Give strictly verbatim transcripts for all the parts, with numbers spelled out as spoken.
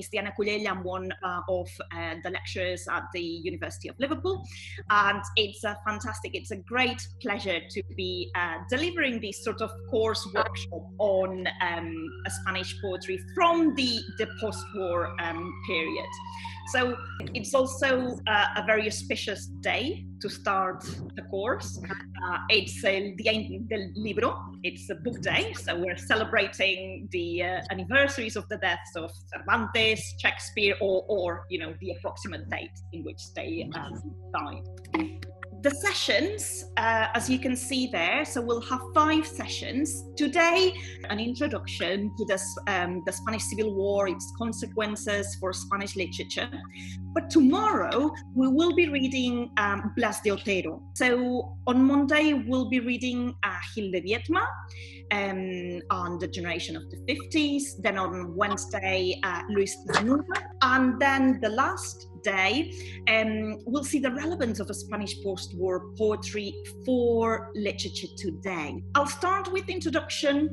is Diana Cullell. I'm one uh, of uh, the lecturers at the University of Liverpool, and it's uh, fantastic. It's a great pleasure to be uh, delivering this sort of course workshop on um, Spanish poetry from the, the post-war um, period. So it's also uh, a very auspicious day to start the course. Uh, it's El Día del Libro, it's a book day, so we're celebrating the uh, anniversaries of the deaths of Cervantes, Shakespeare, or, or you know, the approximate date in which they um, died. The sessions, uh, as you can see there, so we'll have five sessions. Today, an introduction to this, um, the Spanish Civil War, its consequences for Spanish literature. But tomorrow, we will be reading um, Blas de Otero. So on Monday, we'll be reading uh, Gil de Biedma um, on the Generation of the fifties. Then on Wednesday, uh, Luis Cernuda. And then the last day, um, we'll see the relevance of a Spanish post-war poetry for literature today. I'll start with the introduction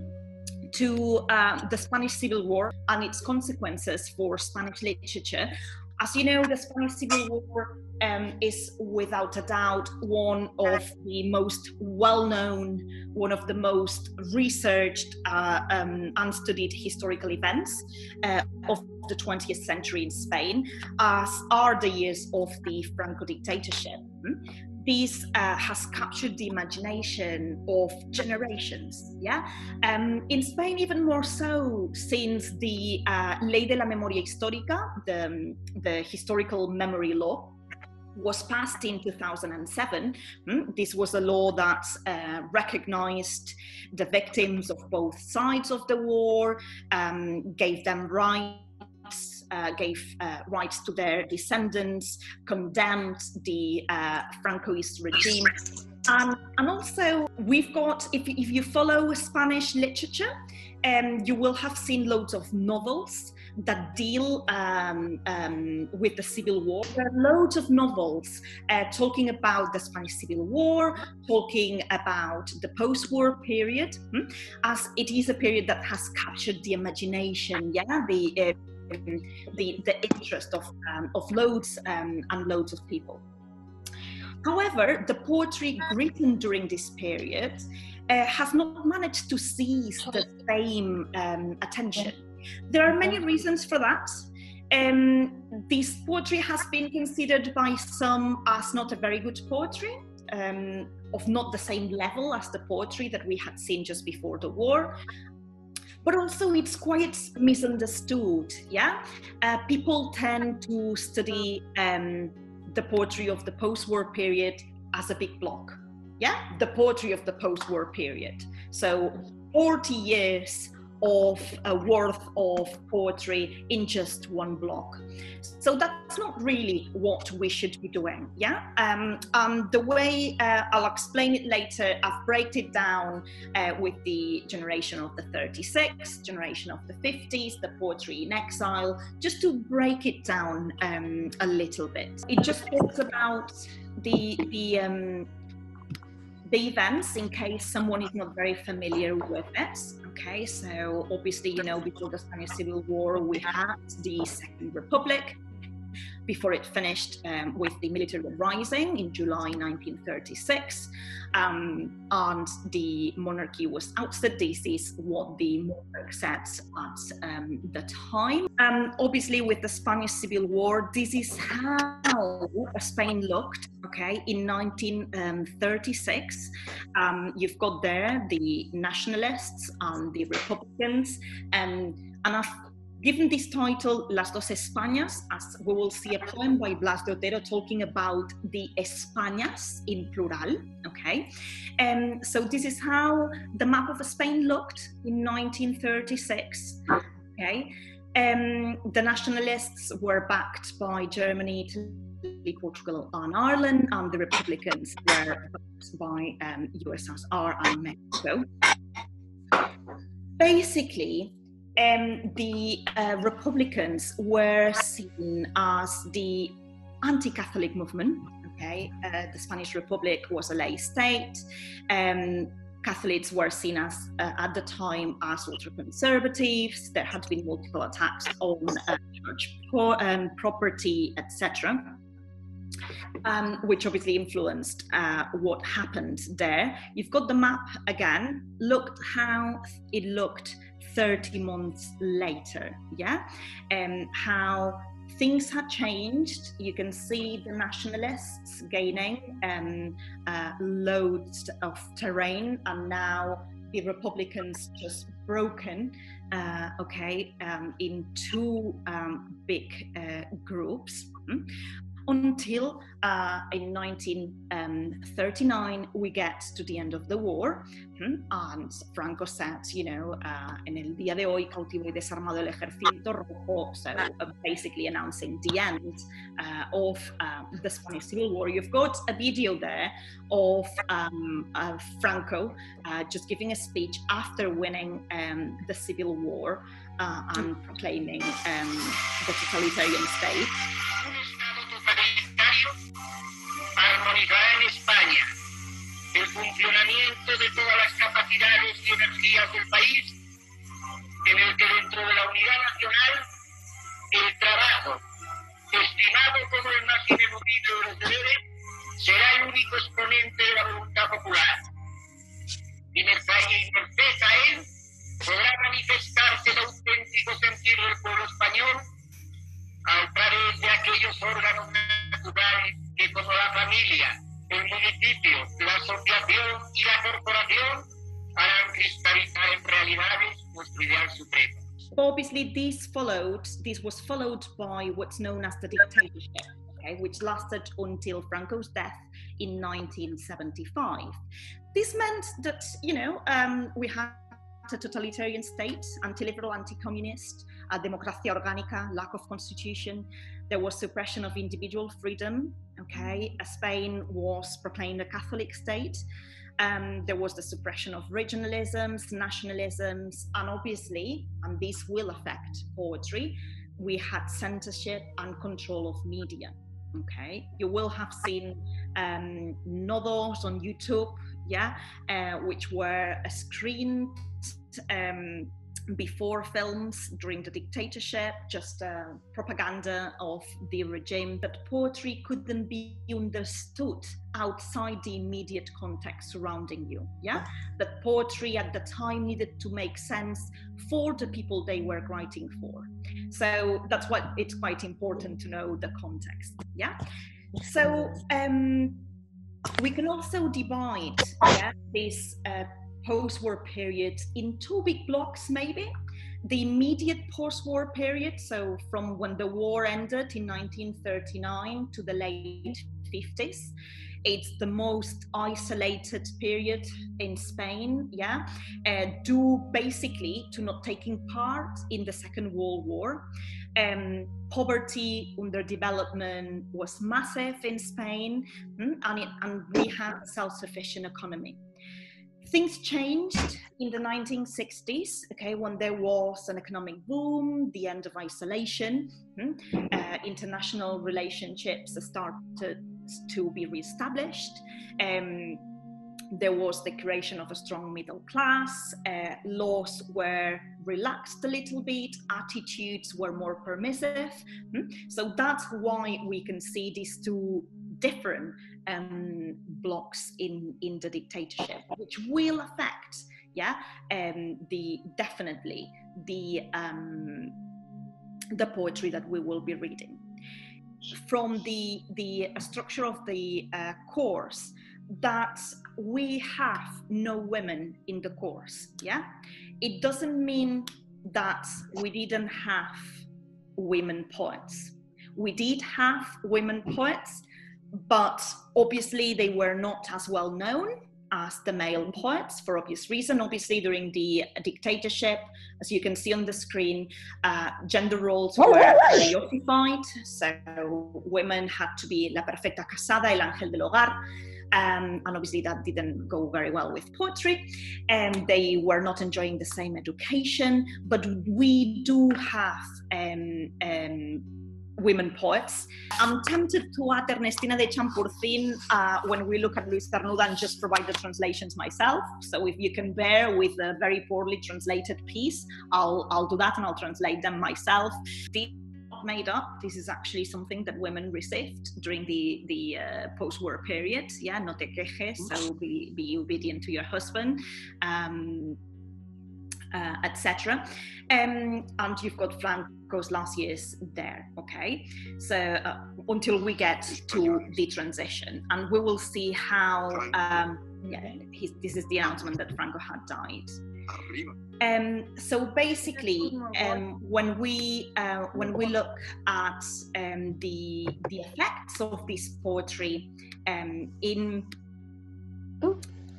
to uh, the Spanish Civil War and its consequences for Spanish literature. As you know, the Spanish Civil War um, is without a doubt one of the most well-known, one of the most researched uh, um, and studied historical events uh, of the twentieth century in Spain, as are the years of the Franco dictatorship. This uh, has captured the imagination of generations, yeah? Um, in Spain, even more so since the uh, Ley de la Memoria Histórica, the, um, the historical memory law, was passed in two thousand seven. This was a law that uh, recognized the victims of both sides of the war, um, gave them rights, Uh, gave uh, rights to their descendants, condemned the uh, Francoist regime. And, and also we've got, if, if you follow Spanish literature, um, you will have seen loads of novels that deal um, um, with the Civil War. There are loads of novels uh, talking about the Spanish Civil War, talking about the post-war period, hmm? as it is a period that has captured the imagination, yeah, the, uh, the, the interest of, um, of loads um, and loads of people. However, the poetry written during this period uh, has not managed to seize the same um, attention. There are many reasons for that. Um, this poetry has been considered by some as not a very good poetry, um, of not the same level as the poetry that we had seen just before the war. But also it's quite misunderstood, yeah? Uh, people tend to study um, the poetry of the post-war period as a big block, yeah? The poetry of the post-war period. So forty years of a worth of poetry in just one block. So that's not really what we should be doing, yeah? Um, um, the way, uh, I'll explain it later, I've breaked it down uh, with the generation of the thirty-six, generation of the fifties, the poetry in exile, just to break it down um, a little bit. It just talks about the, the um, the events in case someone is not very familiar with it. Okay, so obviously, you know, before the Spanish Civil War, we had the Second Republic. Before it finished um, with the military uprising in July nineteen thirty-six, um, and the monarchy was ousted. This is what the monarch said at um, the time. Um, obviously, with the Spanish Civil War, this is how Spain looked. Okay, in nineteen thirty-six, um, you've got there the nationalists and the republicans, um, and I've given this title, Las Dos Españas, as we will see a poem by Blas de Otero talking about the Españas in plural, okay? Um, so this is how the map of Spain looked in nineteen thirty-six, okay? Um, the nationalists were backed by Germany, Italy, Portugal and Ireland, and the republicans were backed by um, U S S R and Mexico. Basically, Um, the uh, Republicans were seen as the anti-Catholic movement, okay? Uh, the Spanish Republic was a lay state. Um, Catholics were seen as, uh, at the time, as ultra-conservatives. There had been multiple attacks on uh, church pro um, property, et cetera, um, which obviously influenced uh, what happened there. You've got the map again. Look how it looked thirty months later, yeah? Um, how things had changed. You can see the nationalists gaining um, uh, loads of terrain, and now the Republicans just broken, uh, okay, um, in two um, big uh, groups. Until uh, in nineteen thirty-nine, we get to the end of the war, and Franco said, you know, uh, en el día de hoy cautivo y desarmado el ejército rojo, so uh, basically announcing the end uh, of uh, the Spanish Civil War. You've got a video there of um, uh, Franco uh, just giving a speech after winning um, the Civil War uh, and proclaiming um, the totalitarian state. Armonizará en España el funcionamiento de todas las capacidades y energías del país, en el que dentro de la unidad nacional el trabajo, estimado como el más ineludible de los deberes, será el único exponente de la voluntad popular. Y merced a él podrá manifestarse el auténtico sentir del pueblo español a través de aquellos órganos naturales que, como la familia, el municipio, la asociación y la corporación, harán cristalizar en realidades nuestro ideal supremo. Obviously, this followed. This was followed by what's known as the dictatorship, okay, which lasted until Franco's death in nineteen seventy-five. This meant that, you know, um, we had a totalitarian state, anti-liberal, anti-communist, a democracia orgánica, lack of constitution. There was suppression of individual freedom, okay? Spain was proclaimed a Catholic state. Um, there was the suppression of regionalisms, nationalisms, and obviously, and this will affect poetry, we had censorship and control of media, okay? You will have seen um, Nodos on YouTube, yeah? Uh, which were screened um, before films during the dictatorship, just uh, propaganda of the regime. But poetry couldn't be understood outside the immediate context surrounding you, yeah? That poetry at the time needed to make sense for the people they were writing for. So that's why it's quite important to know the context, yeah? So um, we can also divide, yeah, this uh, post-war period in two big blocks, maybe. The immediate post-war period, so from when the war ended in nineteen thirty-nine to the late fifties. It's the most isolated period in Spain, yeah, uh, due basically to not taking part in the Second World War. Um, poverty, underdevelopment was massive in Spain, and, it, and we had a self-sufficient economy. Things changed in the nineteen sixties, okay, when there was an economic boom, the end of isolation, uh, international relationships started to be reestablished. Um, there was the creation of a strong middle class, uh, laws were relaxed a little bit, attitudes were more permissive. So that's why we can see these two different um, blocks in, in the dictatorship, which will affect, yeah, um, the definitely the um, the poetry that we will be reading. From the the structure of the uh, course, that we have no women in the course, yeah, it doesn't mean that we didn't have women poets. We did have women poets, but obviously they were not as well known as the male poets for obvious reason. Obviously during the dictatorship, as you can see on the screen, uh, gender roles were reified. So women had to be la perfecta casada, el ángel del hogar. Um, and obviously that didn't go very well with poetry. And um, they were not enjoying the same education, but we do have um, um, women poets. I'm tempted to add Ernestina de Champurcin uh, when we look at Luis Cernuda and just provide the translations myself. So if you can bear with a very poorly translated piece, I'll, I'll do that and I'll translate them myself. The made up. This is actually something that women received during the, the uh, post-war period. Yeah, no te quejes, so be, be obedient to your husband, um, uh, et cetera. Um, and you've got Franco's last years there, okay? So uh, until we get to the transition, and we will see how, um, yeah, his, this is the announcement that Franco had died. Um, so basically, um, when we uh, when we look at um, the the effects of this poetry um, in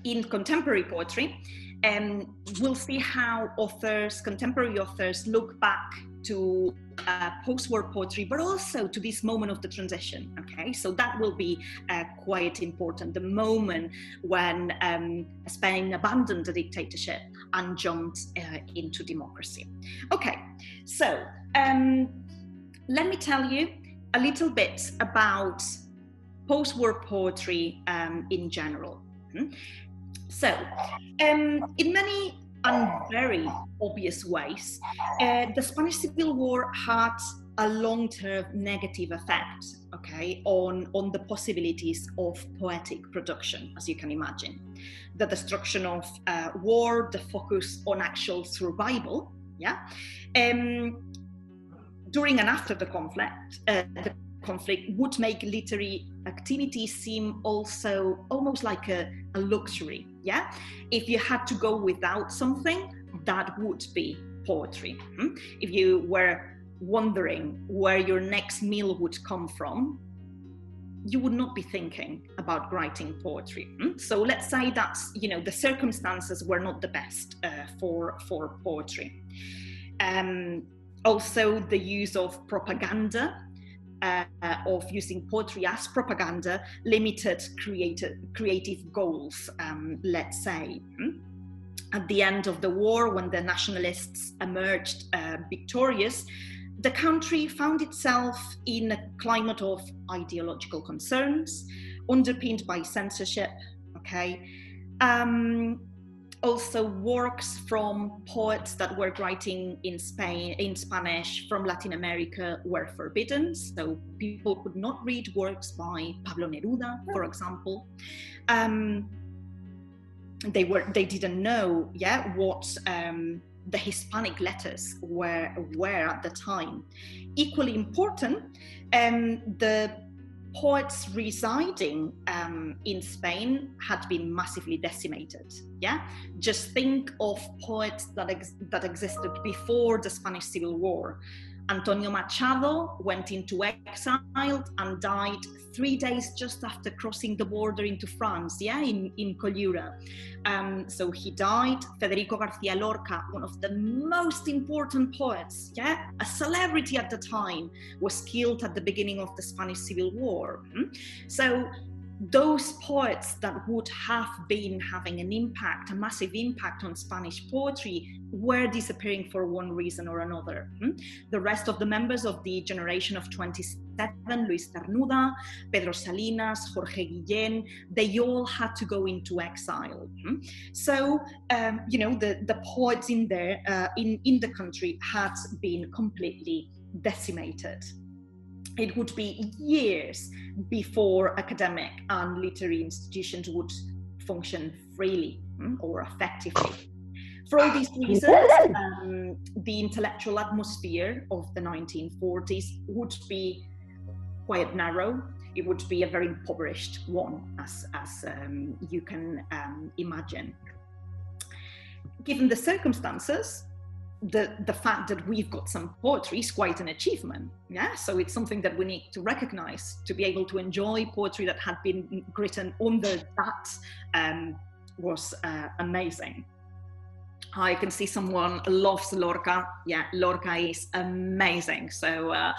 in contemporary poetry, um, we'll see how authors, contemporary authors, look back to uh, post-war poetry, but also to this moment of the transition. Okay, so that will be uh, quite important, the moment when um, Spain abandoned the dictatorship and jumped uh, into democracy. Okay, so um, let me tell you a little bit about post-war poetry um, in general. Mm-hmm. So, um, in many and very obvious ways, uh, the Spanish Civil War had a long-term negative effect, okay, on, on the possibilities of poetic production, as you can imagine. The destruction of uh, war, the focus on actual survival, yeah, um, during and after the conflict, uh, the conflict would make literary activity seem also almost like a, a luxury, yeah? If you had to go without something, that would be poetry. Hmm? If you were wondering where your next meal would come from, you would not be thinking about writing poetry. Hmm? So let's say that, you know, the circumstances were not the best uh, for, for poetry. Um, also, the use of propaganda, Uh, of using poetry as propaganda, limited creative, creative goals, um, let's say. At the end of the war, when the nationalists emerged uh, victorious, the country found itself in a climate of ideological concerns, underpinned by censorship, okay? Um, also works from poets that were writing in Spain, in Spanish from Latin America were forbidden. So people could not read works by Pablo Neruda, for example. Um, they were, they didn't know, yeah, what um, the Hispanic letters were, were at the time. Equally important, um, the poets residing um, in Spain had been massively decimated, yeah? Just think of poets that, ex that existed before the Spanish Civil War. Antonio Machado went into exile and died three days just after crossing the border into France, yeah, in, in Collioure. Um, so he died. Federico García Lorca, one of the most important poets, yeah, a celebrity at the time, was killed at the beginning of the Spanish Civil War. So those poets that would have been having an impact, a massive impact on Spanish poetry, were disappearing for one reason or another. The rest of the members of the Generation of twenty-seven, Luis Cernuda, Pedro Salinas, Jorge Guillén, they all had to go into exile. So, um, you know, the, the poets in, there, uh, in, in the country had been completely decimated. It would be years before academic and literary institutions would function freely or effectively. For all these reasons, um, the intellectual atmosphere of the nineteen forties would be quite narrow. It would be a very impoverished one, as, as um, you can um, imagine. Given the circumstances, The, the fact that we've got some poetry is quite an achievement, yeah? So it's something that we need to recognize, to be able to enjoy poetry that had been written under that um, was uh, amazing. I can see someone loves Lorca. Yeah, Lorca is amazing. So uh,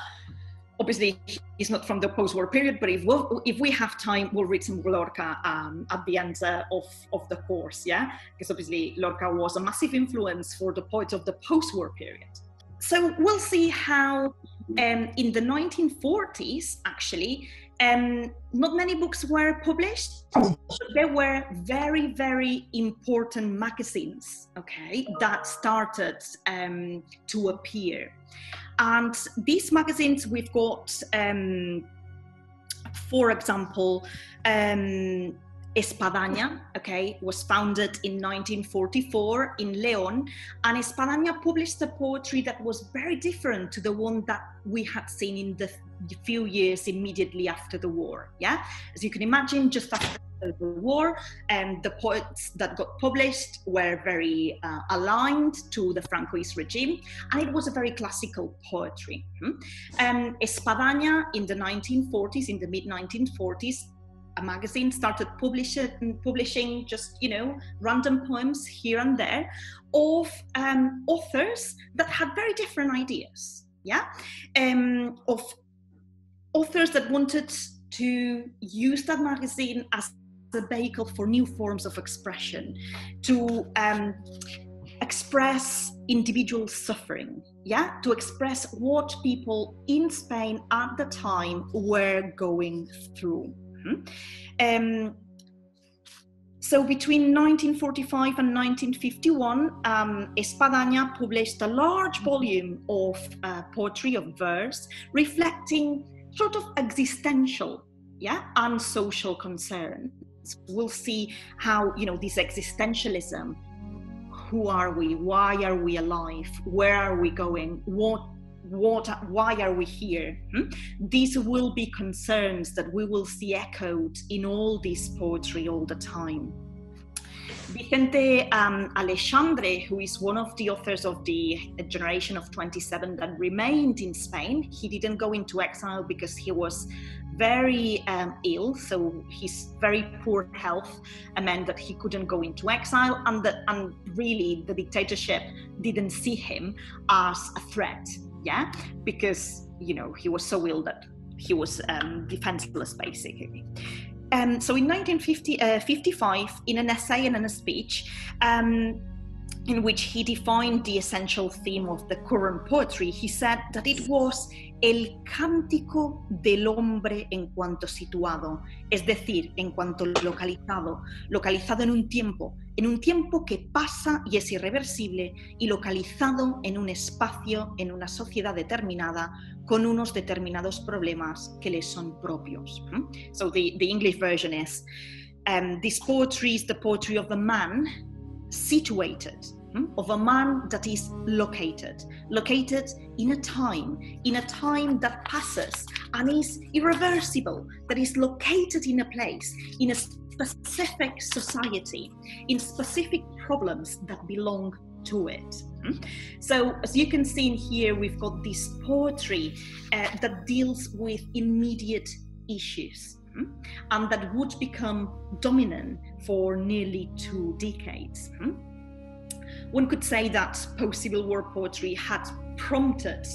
obviously he's not from the post-war period, but if, we'll, if we have time, we'll read some Lorca um, at the end uh, of, of the course, yeah? Because obviously Lorca was a massive influence for the poets of the post-war period. So we'll see how um, in the nineteen forties, actually, um, not many books were published. But there were very, very important magazines, okay, that started um, to appear. And these magazines, we've got, um, for example, um, Espadaña, okay, was founded in nineteen forty-four in León, and Espadaña published a poetry that was very different to the one that we had seen in the few years immediately after the war. Yeah, as you can imagine, just after the war, and the poets that got published were very uh, aligned to the Francoist regime, and it was a very classical poetry. Hmm? Um, Espadaña in the nineteen forties, in the mid nineteen forties, a magazine started publishing, publishing just, you know, random poems here and there of um, authors that had very different ideas, yeah? Um, of authors that wanted to use that magazine as a vehicle for new forms of expression, to um, express individual suffering, yeah? To express what people in Spain at the time were going through. Mm-hmm. Um, so between nineteen forty-five and nineteen fifty-one, um, Espadaña published a large volume of uh, poetry, of verse, reflecting sort of existential, yeah, and social concerns. We'll see how, you know, this existentialism, who are we, why are we alive, where are we going, what What, why are we here? Hmm? These will be concerns that we will see echoed in all this poetry all the time. Vicente um, Aleixandre, who is one of the authors of the Generation of twenty-seven that remained in Spain, he didn't go into exile because he was very um, ill, so his very poor health meant that he couldn't go into exile, and, the, and really the dictatorship didn't see him as a threat. Yeah, because, you know, he was so ill that he was um, defenseless, basically. Um, so in nineteen fifty-five, in an essay and in a speech, um, in which he defined the essential theme of the current poetry, he said that it was el cántico del hombre en cuanto situado, es decir, en cuanto localizado, localizado en un tiempo, en un tiempo que pasa y es irreversible, y localizado en un espacio, en una sociedad determinada, con unos determinados problemas que le son propios. Hmm? So the, the English version is, um, this poetry is the poetry of the man situated, of a man that is located, located in a time, in a time that passes and is irreversible, that is located in a place, in a specific society, in specific problems that belong to it. So, as you can see in here, we've got this poetry uh, that deals with immediate issues, and that would become dominant for nearly two decades. One could say that post-Civil War poetry had prompted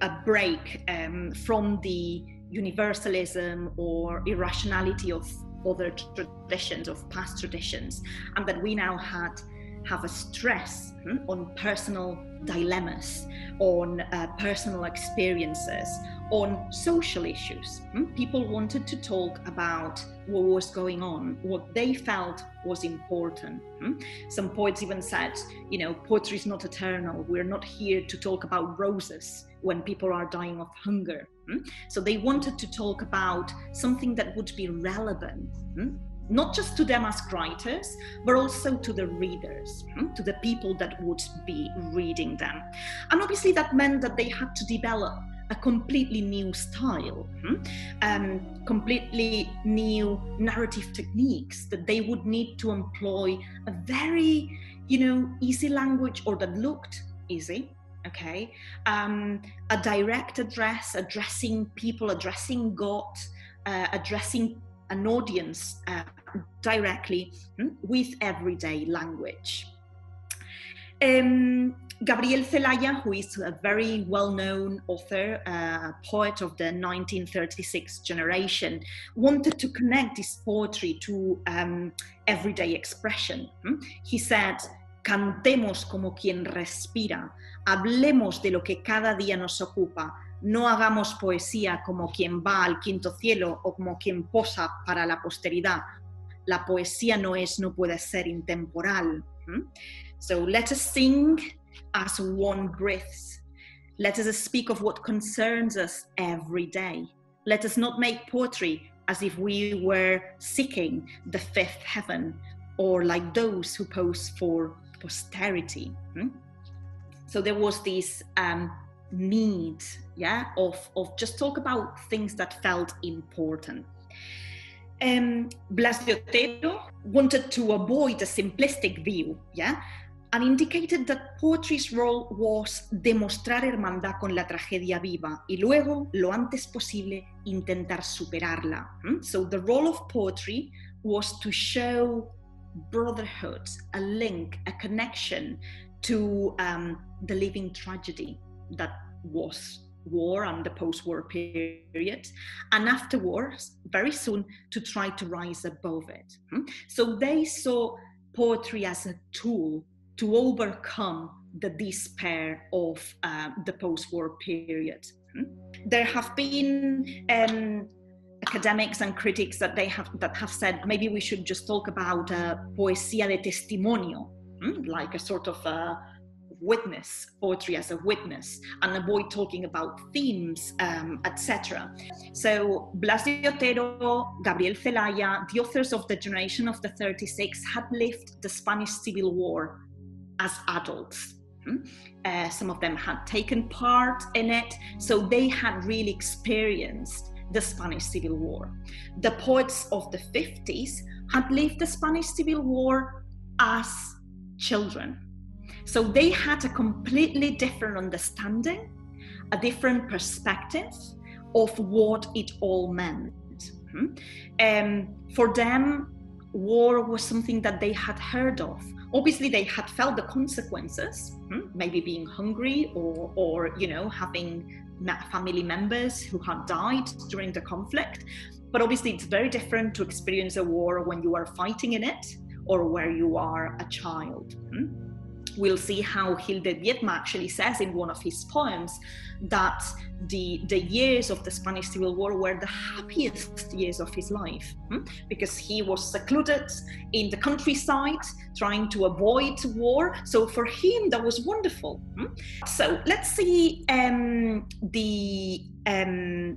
a break um, from the universalism or irrationality of other traditions, of past traditions, and that we now had have a stress hmm, on personal dilemmas, on uh, personal experiences, on social issues. Hmm? People wanted to talk about what was going on, what they felt was important. Hmm? Some poets even said, you know, poetry is not eternal. We're not here to talk about roses when people are dying of hunger. Hmm? So they wanted to talk about something that would be relevant, hmm? not just to them as writers, but also to the readers, to the people that would be reading them. And obviously that meant that they had to develop a completely new style, um, completely new narrative techniques, that they would need to employ a very, you know, easy language, or that looked easy. Okay, um, a direct address, addressing people, addressing God, uh, addressing an audience uh, directly, hmm, with everyday language. Um, Gabriel Celaya, who is a very well-known author, uh, poet of the nineteen thirty-six generation, wanted to connect his poetry to um, everyday expression. Hmm? He said, "Cantemos como quien respira, hablemos de lo que cada día nos ocupa, no hagamos poesía como quien va al quinto cielo o como quien posa para la posteridad. La poesía no es, no puede ser intemporal. Hmm? So let us sing as one breaths. Let us speak of what concerns us every day. Let us not make poetry as if we were seeking the fifth heaven or like those who pose for posterity. Hmm? So there was this um, need, yeah, of, of just talk about things that felt important. Um, Blas de Otero wanted to avoid a simplistic view, yeah, and indicated that poetry's role was demostrar hermandad con la tragedia viva y luego, lo antes posible, intentar superarla. Hmm? So the role of poetry was to show brotherhood, a link, a connection to um, the living tragedy that was war and the post-war period, and afterwards, very soon, to try to rise above it. Hmm? So they saw poetry as a tool to overcome the despair of uh, the post-war period. There have been um, academics and critics that they have that have said maybe we should just talk about uh, poesía de testimonio, hmm? like a sort of uh, witness, poetry as a witness, and avoid talking about themes, um, et cetera. So Blas de Otero, Gabriel Celaya, the authors of the Generation of the thirty-six had lived the Spanish Civil War as adults. Uh, some of them had taken part in it, so they had really experienced the Spanish Civil War. The poets of the fifties had lived the Spanish Civil War as children. So they had a completely different understanding, a different perspective of what it all meant. Um, for them, war was something that they had heard of. Obviously, they had felt the consequences, maybe being hungry or, or you know, having family members who had died during the conflict. But obviously, it's very different to experience a war when you are fighting in it or where you are a child. We'll see how Gil de Biedma actually says in one of his poems that the, the years of the Spanish Civil War were the happiest years of his life, hmm? because he was secluded in the countryside, trying to avoid war. So for him, that was wonderful. Hmm? So let's see um, the um,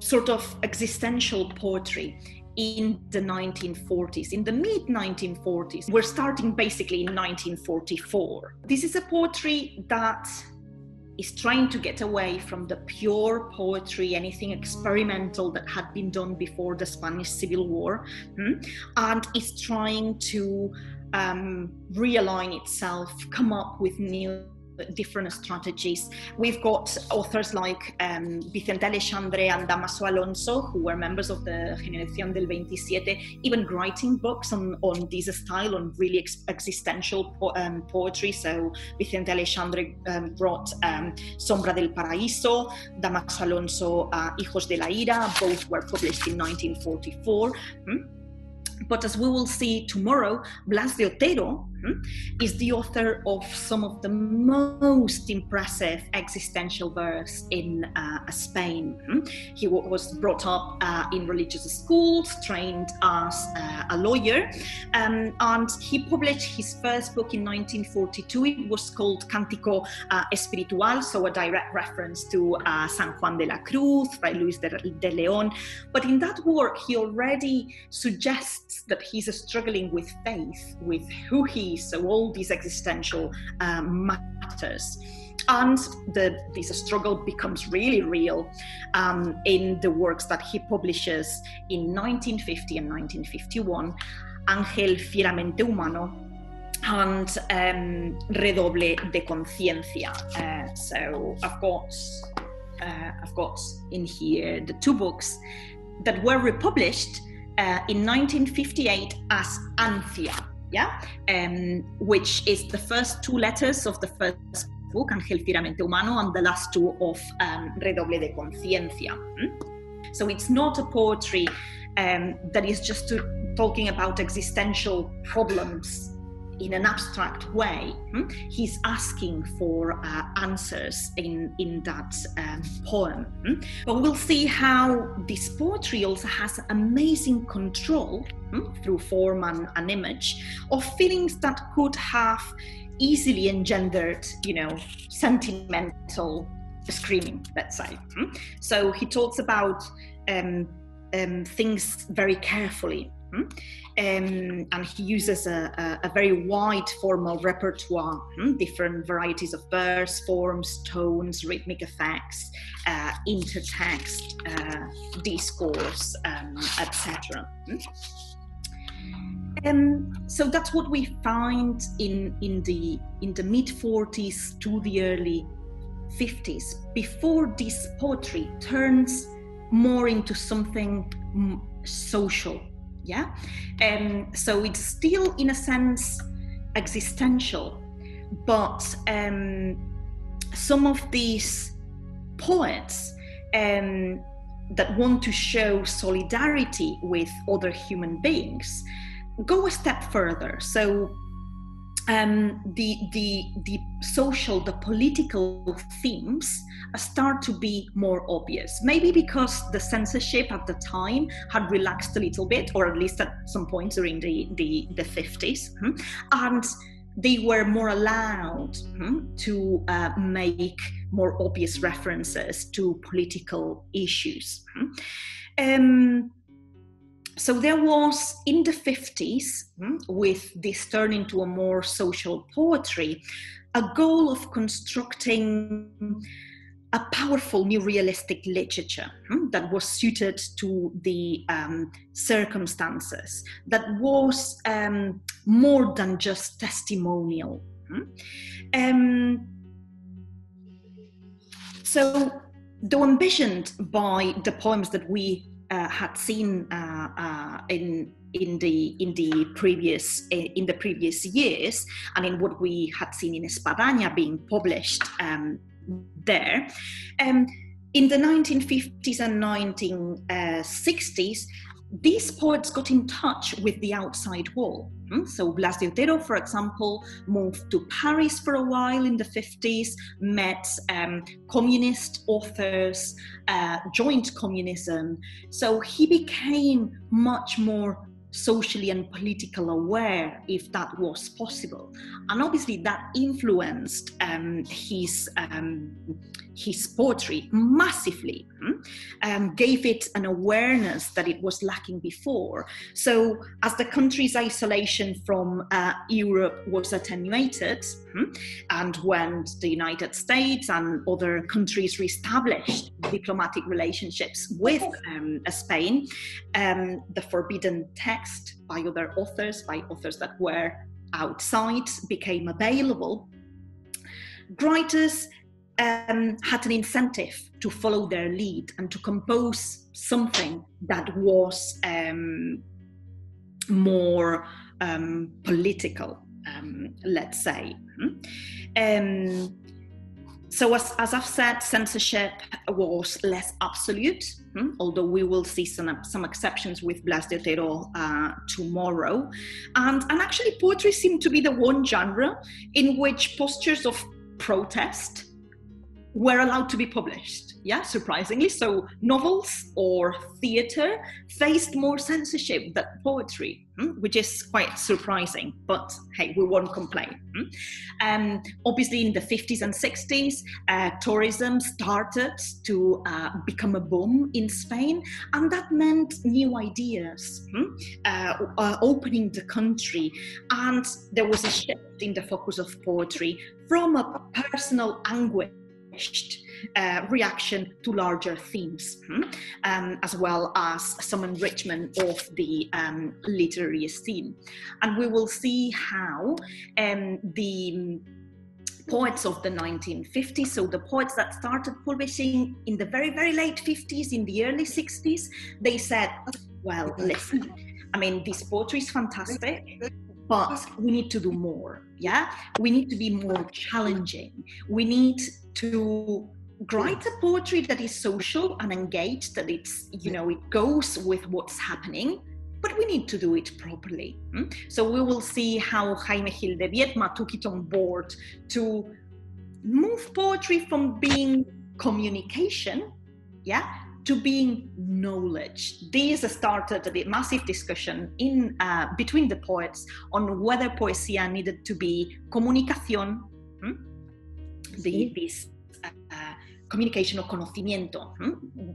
sort of existential poetry in the nineteen forties, in the mid nineteen forties. We're starting basically in nineteen forty-four. This is a poetry that is trying to get away from the pure poetry, anything experimental that had been done before the Spanish Civil War, and is trying to um, realign itself, come up with new different strategies. We've got authors like um, Vicente Aleixandre and Dámaso Alonso, who were members of the Generación del veintisiete, even writing books on, on this style, on really ex existential po um, poetry. So Vicente Aleixandre um, wrote um, Sombra del Paraíso, Dámaso Alonso, uh, Hijos de la Ira, both were published in nineteen forty-four. Hmm? But as we will see tomorrow, Blas de Otero is the author of some of the most impressive existential verse in uh, Spain. He was brought up uh, in religious schools, trained as uh, a lawyer, um, and he published his first book in nineteen forty-two. It was called Cántico uh, Espiritual, so a direct reference to uh, San Juan de la Cruz by Luis de, de León. But in that work, he already suggests that he's struggling with faith, with who he is. So all these existential um, matters, and the, this struggle becomes really real um, in the works that he publishes in nineteen fifty and nineteen fifty-one, Ángel Fieramente Humano and um, Redoble de Conciencia. Uh, so I've got, uh, I've got in here the two books that were republished uh, in nineteen fifty-eight as Ancia. Yeah, um, which is the first two letters of the first book, Ángel Fieramente Humano, and the last two of um, Redoble de Conciencia. Mm? So it's not a poetry um, that is just to, talking about existential problems in an abstract way, he's asking for uh, answers in, in that um, poem. But we'll see how this poetry also has amazing control, through form and an image, of feelings that could have easily engendered, you know, sentimental screaming, let's say. So he talks about um, um, things very carefully. Um, and he uses a, a, a very wide formal repertoire, um, different varieties of verse, forms, tones, rhythmic effects, uh, intertext, uh, discourse, um, et cetera. Um, so that's what we find in in the in the mid forties to the early fifties. Before this, poetry turns more into something m social. Yeah, um, so it's still in a sense existential, but um, some of these poets um, that want to show solidarity with other human beings go a step further. So um, the, the, the social, the political themes start to be more obvious, maybe because the censorship at the time had relaxed a little bit, or at least at some point during the, the, the fifties, and they were more allowed to uh, make more obvious references to political issues. Um, So there was, in the fifties, with this turn into a more social poetry, a goal of constructing a powerful new realistic literature that was suited to the um, circumstances, that was um, more than just testimonial. Um, so though envisioned by the poems that we Uh, had seen uh, uh, in in the in the previous in the previous years, and in what we had seen in Espadaña being published um, there, um, in the nineteen fifties and nineteen sixties, these poets got in touch with the outside world. So Blas de Otero, for example, moved to Paris for a while in the fifties, met um, communist authors, uh, joined communism. So he became much more socially and politically aware, if that was possible. And obviously that influenced um, his, um, his poetry massively, um, gave it an awareness that it was lacking before. So as the country's isolation from uh, Europe was attenuated, and when the United States and other countries reestablished diplomatic relationships with um, Spain, um, the forbidden text by other authors, by authors that were outside, became available. Writers um, had an incentive to follow their lead and to compose something that was um, more um, political, um, let's say. Um, So as, as I've said, censorship was less absolute, hmm? although we will see some, some exceptions with Blas de Otero uh, tomorrow. And, and actually poetry seemed to be the one genre in which postures of protest were allowed to be published. Yeah, surprisingly. So novels or theatre faced more censorship than poetry, which is quite surprising, but hey, we won't complain. Um, obviously in the fifties and sixties, uh, tourism started to uh, become a boom in Spain, and that meant new ideas, uh, uh, opening the country, and there was a shift in the focus of poetry from a personal anguish Uh, reaction to larger themes, hmm? um, as well as some enrichment of the um, literary scene. And we will see how um, the poets of the nineteen fifties, so the poets that started publishing in the very, very late fifties, in the early sixties, they said, well, listen, I mean, this poetry is fantastic, but we need to do more, yeah? We need to be more challenging. We need to write a poetry that is social and engaged, that it's, you know, it goes with what's happening, but we need to do it properly. So we will see how Jaime Gil de Biedma took it on board to move poetry from being communication, yeah, to being knowledge. This started a massive discussion in uh, between the poets on whether poesía needed to be comunicación, hmm? the, this uh, communication or conocimiento. Hmm?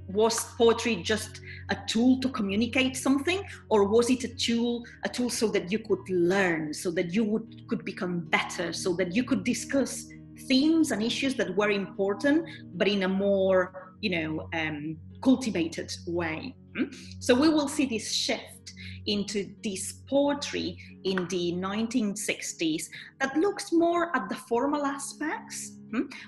Was poetry just a tool to communicate something, or was it a tool, a tool so that you could learn, so that you would, could become better, so that you could discuss themes and issues that were important, but in a more, you know, um, cultivated way. So we will see this shift into this poetry in the nineteen sixties that looks more at the formal aspects,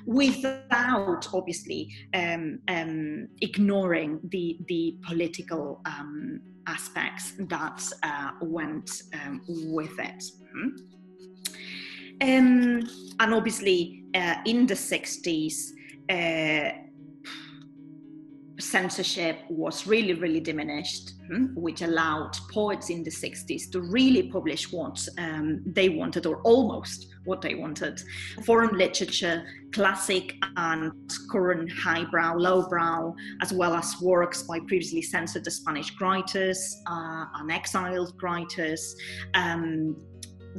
without obviously um, um, ignoring the, the political um, aspects that uh, went um, with it. Um, and obviously uh, in the sixties, uh, censorship was really, really diminished, which allowed poets in the sixties to really publish what um, they wanted, or almost what they wanted. Foreign literature, classic and current highbrow, lowbrow, as well as works by previously censored Spanish writers uh, and exiled writers, um,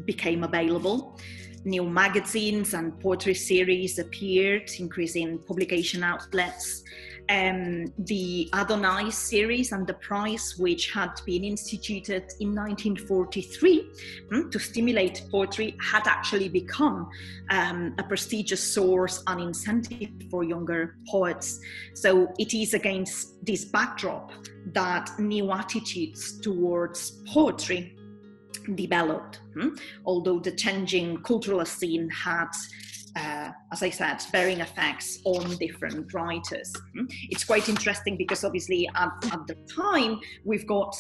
became available. New magazines and poetry series appeared, increasing publication outlets. Um, the Adonai series and the prize, which had been instituted in nineteen forty-three um, to stimulate poetry, had actually become um, a prestigious source and incentive for younger poets. So it is against this backdrop that new attitudes towards poetry developed, hmm? although the changing cultural scene had, uh, as I said, varying effects on different writers. Hmm? It's quite interesting because obviously at, at the time we've got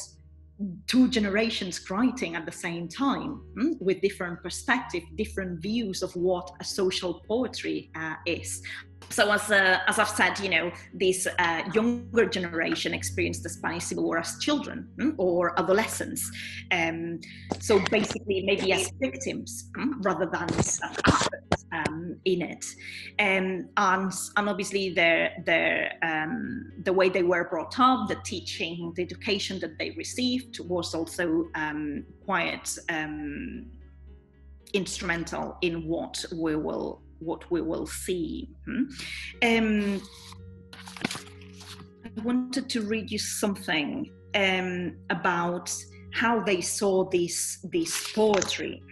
two generations writing at the same time, hmm? with different perspectives, different views of what a social poetry uh, is. So as, uh, as I've said, you know, this uh, younger generation experienced the Spanish Civil War as children, hmm? or adolescents. Um, so basically maybe as victims, hmm? rather than as actors um, in it. Um, and, and obviously their, their, um, the way they were brought up, the teaching, the education that they received was also um, quite um, instrumental in what we will what we will see. Um, I wanted to read you something um, about how they saw this, this poetry.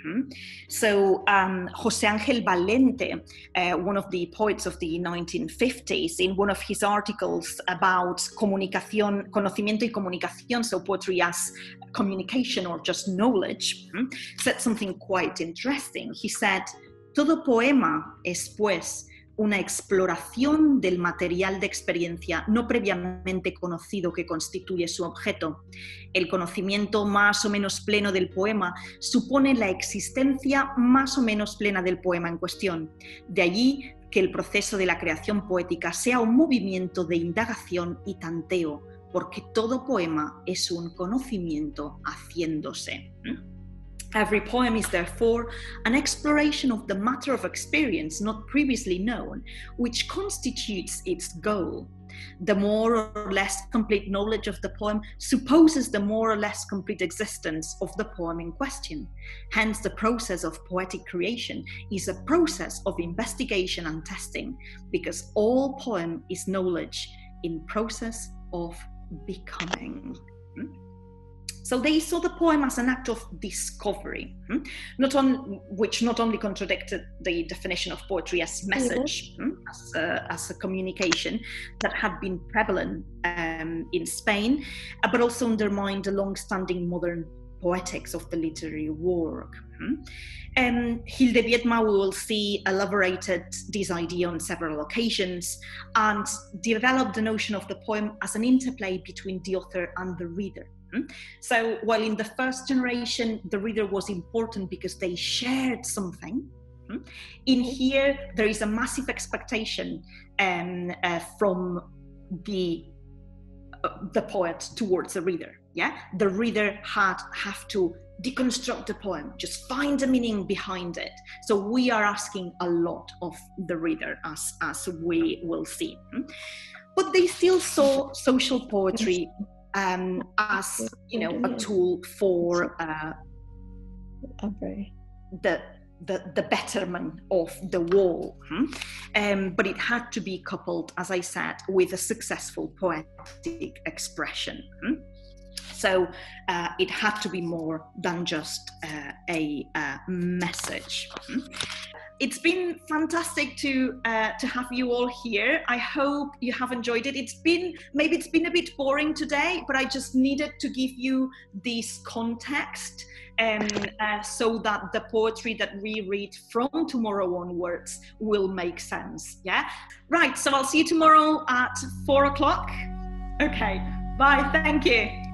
So um, José Ángel Valente, uh, one of the poets of the nineteen fifties, in one of his articles about comunicación, conocimiento y comunicación, so poetry as communication or just knowledge, said something quite interesting. He said, "Todo poema es, pues, una exploración del material de experiencia no previamente conocido que constituye su objeto. El conocimiento más o menos pleno del poema supone la existencia más o menos plena del poema en cuestión. De allí que el proceso de la creación poética sea un movimiento de indagación y tanteo, porque todo poema es un conocimiento haciéndose." Every poem is therefore an exploration of the matter of experience not previously known, which constitutes its goal. The more or less complete knowledge of the poem supposes the more or less complete existence of the poem in question. Hence, the process of poetic creation is a process of investigation and testing, because all poem is knowledge in process of becoming. So they saw the poem as an act of discovery, hmm? not on, which not only contradicted the definition of poetry as message, mm-hmm. hmm? as, a, as a communication that had been prevalent um, in Spain, uh, but also undermined the long-standing modern poetics of the literary work. Um, Gil de Biedma, we will see, elaborated this idea on several occasions and developed the notion of the poem as an interplay between the author and the reader. So while in the first generation the reader was important because they shared something, in here there is a massive expectation um, uh, from the the poet towards the reader. Yeah, the reader had have to deconstruct the poem, just find the meaning behind it. So we are asking a lot of the reader, as as we will see. But they still saw social poetry um, as, you know, a tool for uh, the, the the betterment of the wall. Um, but it had to be coupled, as I said, with a successful poetic expression. So uh, it had to be more than just uh, a uh, message. It's been fantastic to uh, to have you all here. I hope you have enjoyed it. It's been, maybe it's been a bit boring today, but I just needed to give you this context um, uh, so that the poetry that we read from tomorrow onwards will make sense, yeah? Right, so I'll see you tomorrow at four o'clock. Okay, bye, thank you.